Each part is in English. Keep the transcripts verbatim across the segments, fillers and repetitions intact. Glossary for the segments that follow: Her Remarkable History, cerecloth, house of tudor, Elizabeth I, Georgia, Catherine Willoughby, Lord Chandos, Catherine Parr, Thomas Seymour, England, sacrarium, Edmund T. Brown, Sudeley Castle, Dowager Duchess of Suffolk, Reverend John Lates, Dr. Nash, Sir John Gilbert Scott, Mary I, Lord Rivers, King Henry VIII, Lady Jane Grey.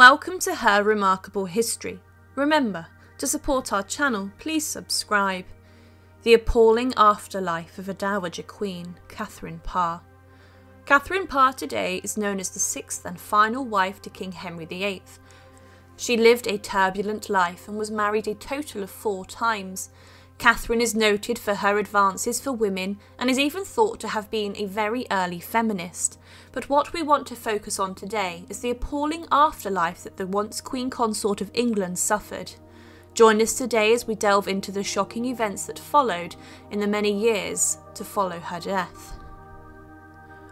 Welcome to Her Remarkable History. Remember, to support our channel, please subscribe. The appalling afterlife of a Dowager Queen, Catherine Parr. Catherine Parr today is known as the sixth and final wife to King Henry the eighth. She lived a turbulent life and was married a total of four times. Catherine is noted for her advances for women and is even thought to have been a very early feminist. But what we want to focus on today is the appalling afterlife that the once Queen Consort of England suffered. Join us today as we delve into the shocking events that followed in the many years to follow her death.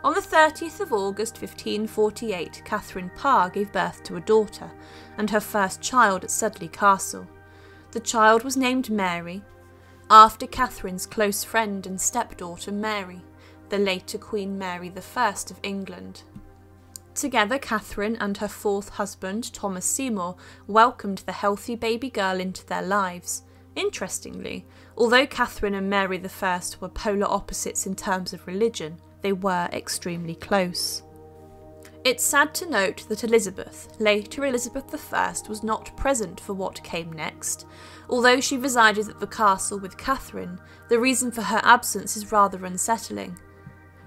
On the thirtieth of August fifteen forty-eight, Catherine Parr gave birth to a daughter and her first child at Sudeley Castle. The child was named Mary, after Catherine's close friend and stepdaughter Mary, the later Queen Mary the first of England. Together, Catherine and her fourth husband, Thomas Seymour, welcomed the healthy baby girl into their lives. Interestingly, although Catherine and Mary the first were polar opposites in terms of religion, they were extremely close. It's sad to note that Elizabeth, later Elizabeth the first, was not present for what came next. Although she resided at the castle with Catherine, the reason for her absence is rather unsettling.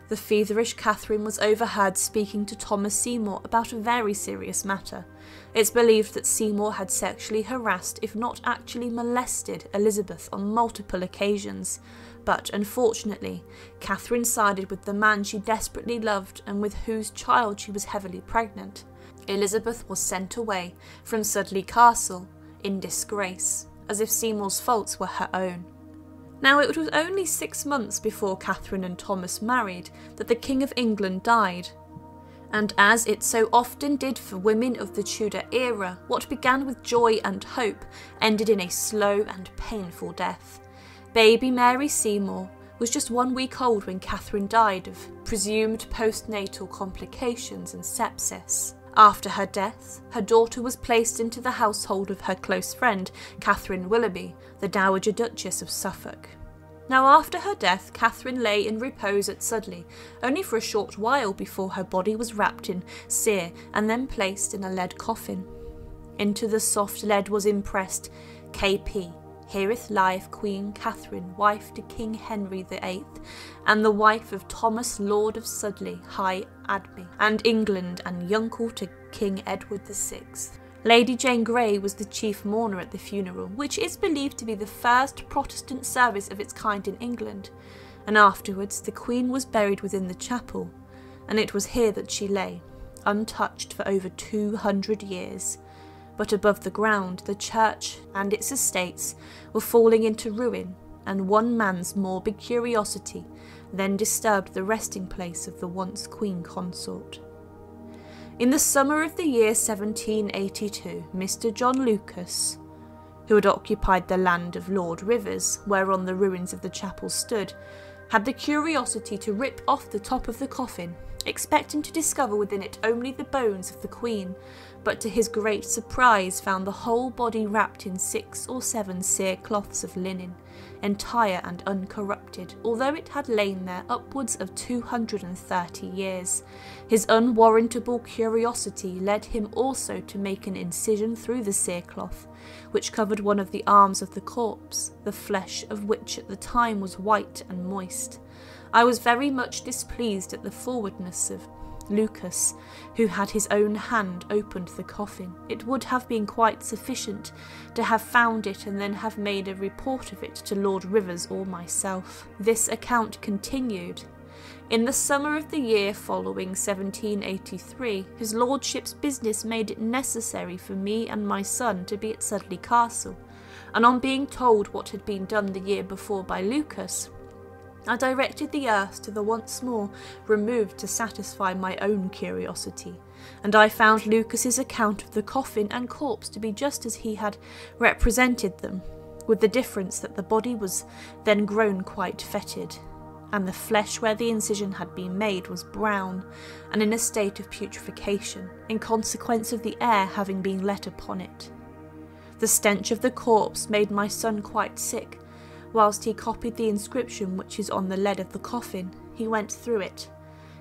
The feverish Catherine was overheard speaking to Thomas Seymour about a very serious matter. It's believed that Seymour had sexually harassed, if not actually molested, Elizabeth on multiple occasions. But unfortunately, Catherine sided with the man she desperately loved and with whose child she was heavily pregnant. Elizabeth was sent away from Sudeley Castle in disgrace, as if Seymour's faults were her own. Now, it was only six months before Catherine and Thomas married that the King of England died. And as it so often did for women of the Tudor era, what began with joy and hope ended in a slow and painful death. Baby Mary Seymour was just one week old when Catherine died of presumed postnatal complications and sepsis. After her death, her daughter was placed into the household of her close friend, Catherine Willoughby, the Dowager Duchess of Suffolk. Now, after her death, Catherine lay in repose at Sudeley, only for a short while before her body was wrapped in cere and then placed in a lead coffin. Into the soft lead was impressed K P. Hereth live Queen Catherine, wife to King Henry the eighth, and the wife of Thomas Lord of Sudeley, High Admy, and England, and uncle to King Edward the sixth. Lady Jane Grey was the chief mourner at the funeral, which is believed to be the first Protestant service of its kind in England, and afterwards the Queen was buried within the chapel, and it was here that she lay, untouched for over two hundred years. But above the ground, the church and its estates were falling into ruin, and one man's morbid curiosity then disturbed the resting place of the once Queen Consort. In the summer of the year seventeen eighty-two, Mister John Lucas, who had occupied the land of Lord Rivers, whereon the ruins of the chapel stood, had the curiosity to rip off the top of the coffin, expecting to discover within it only the bones of the Queen, but to his great surprise found the whole body wrapped in six or seven cere cloths of linen, entire and uncorrupted, although it had lain there upwards of two hundred thirty years. His unwarrantable curiosity led him also to make an incision through the cere cloth, which covered one of the arms of the corpse, the flesh of which at the time was white and moist. I was very much displeased at the forwardness of Lucas, who had his own hand opened the coffin. It would have been quite sufficient to have found it and then have made a report of it to Lord Rivers or myself. This account continued. In the summer of the year following seventeen eighty-three, his lordship's business made it necessary for me and my son to be at Sudeley Castle, and on being told what had been done the year before by Lucas, I directed the earth to the once more removed to satisfy my own curiosity, and I found Lucas's account of the coffin and corpse to be just as he had represented them, with the difference that the body was then grown quite fetid, and the flesh where the incision had been made was brown and in a state of putrefaction, in consequence of the air having been let upon it. The stench of the corpse made my son quite sick. Whilst he copied the inscription which is on the lead of the coffin, he went through it,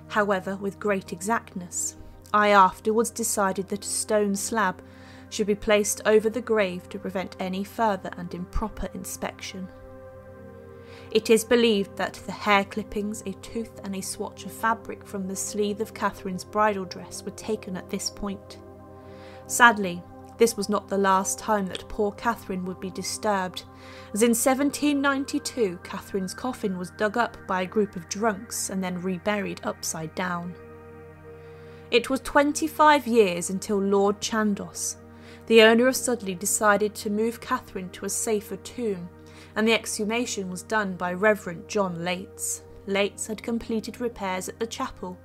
however, with great exactness, I afterwards decided that a stone slab should be placed over the grave to prevent any further and improper inspection. It is believed that the hair clippings, a tooth and a swatch of fabric from the sleeve of Catherine's bridal dress were taken at this point. Sadly, this was not the last time that poor Catherine would be disturbed, as in seventeen ninety-two Catherine's coffin was dug up by a group of drunks and then reburied upside down. It was twenty-five years until Lord Chandos, the owner of Sudeley, decided to move Catherine to a safer tomb, and the exhumation was done by Reverend John Lates. Lates had completed repairs at the chapel,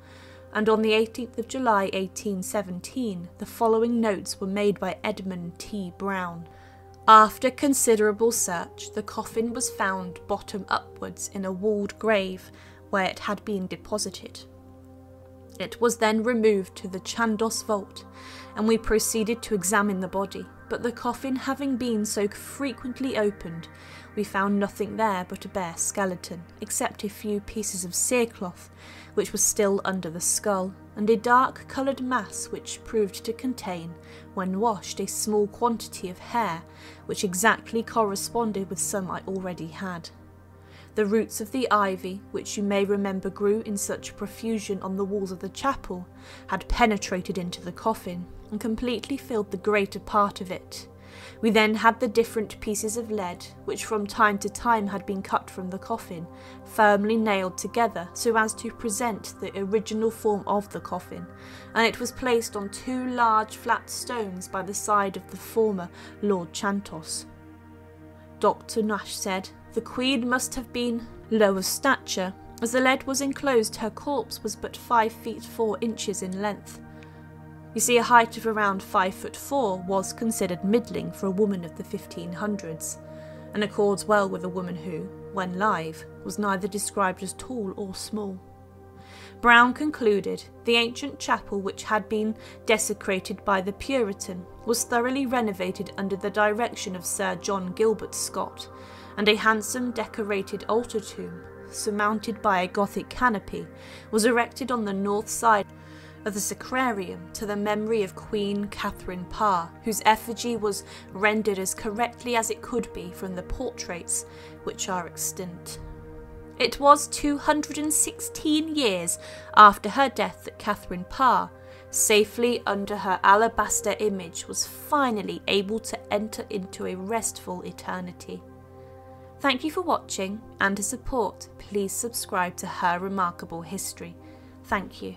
and on the eighteenth of July eighteen seventeen, the following notes were made by Edmund T. Brown. After considerable search, the coffin was found bottom upwards in a walled grave where it had been deposited. It was then removed to the Chandos vault, and we proceeded to examine the body, but the coffin having been so frequently opened, we found nothing there but a bare skeleton, except a few pieces of cerecloth, which was still under the skull, and a dark-coloured mass which proved to contain, when washed, a small quantity of hair, which exactly corresponded with some I already had. The roots of the ivy, which you may remember grew in such profusion on the walls of the chapel, had penetrated into the coffin, and completely filled the greater part of it. We then had the different pieces of lead, which from time to time had been cut from the coffin, firmly nailed together so as to present the original form of the coffin, and it was placed on two large flat stones by the side of the former Lord Chandos. Doctor Nash said, "The Queen must have been low of stature, as the lead was enclosed her corpse was but five feet four inches in length. You see, a height of around five foot four was considered middling for a woman of the fifteen hundreds, and accords well with a woman who, when live, was neither described as tall or small." Brown concluded, "The ancient chapel, which had been desecrated by the Puritan, was thoroughly renovated under the direction of Sir John Gilbert Scott, and a handsome decorated altar tomb, surmounted by a Gothic canopy, was erected on the north side of the sacrarium to the memory of Queen Catherine Parr, whose effigy was rendered as correctly as it could be from the portraits which are extant." It was two hundred sixteen years after her death that Catherine Parr, safely under her alabaster image, was finally able to enter into a restful eternity. Thank you for watching, and to support, please subscribe to Her Remarkable History. Thank you.